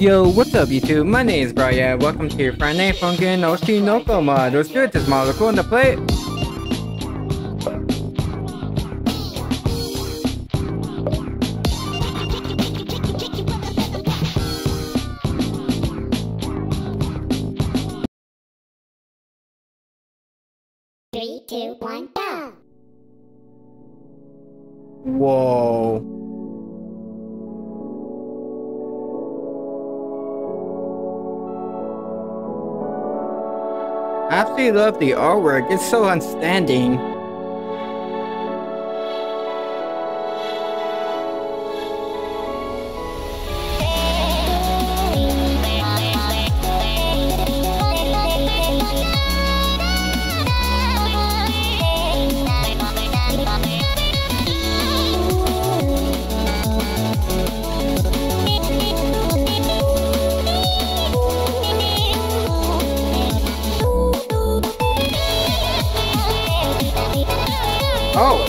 Yo, what's up YouTube? My name is Bryai. Welcome to your Friday Night Funkin' Oshi no Ko mod. Let's do it, this mod. We're going to play it. Three, two, one, go! Whoa. I absolutely love the artwork, it's so outstanding. Oh!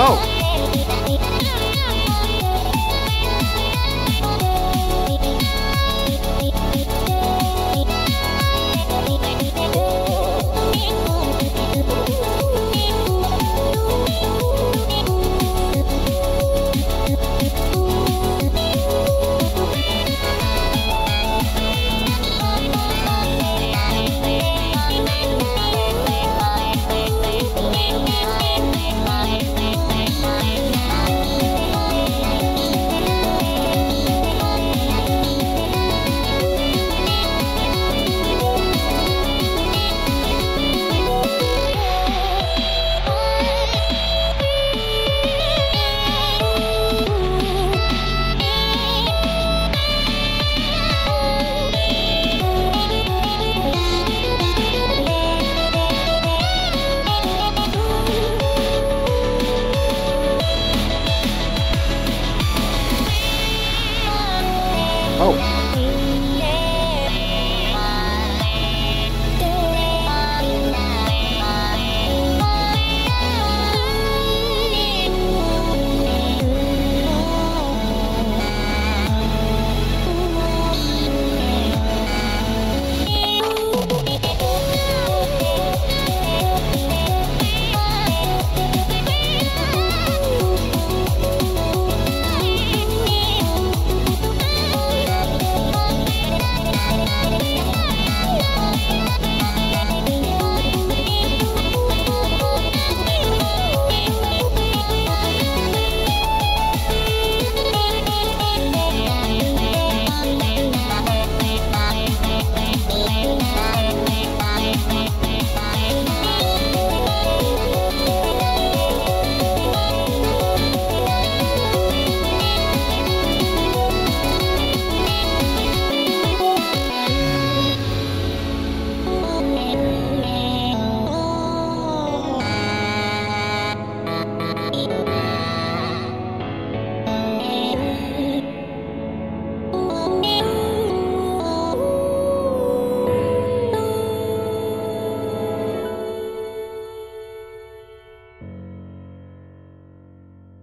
Oh!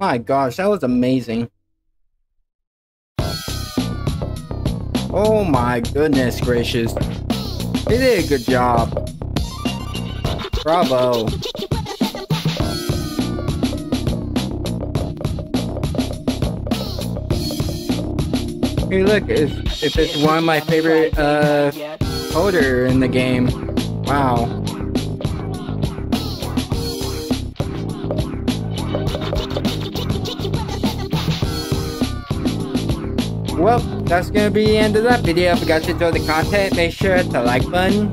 My gosh, that was amazing. Oh my goodness gracious. They did a good job. Bravo. Hey look, if it's one of my favorite coder in the game. Wow. Well, that's gonna be the end of that video. If you guys enjoyed the content, make sure to hit the like button.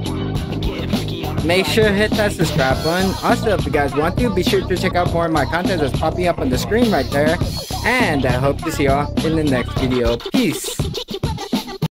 Make sure to hit that subscribe button. Also, if you guys want to, be sure to check out more of my content that's popping up on the screen right there. And I hope to see y'all in the next video. Peace!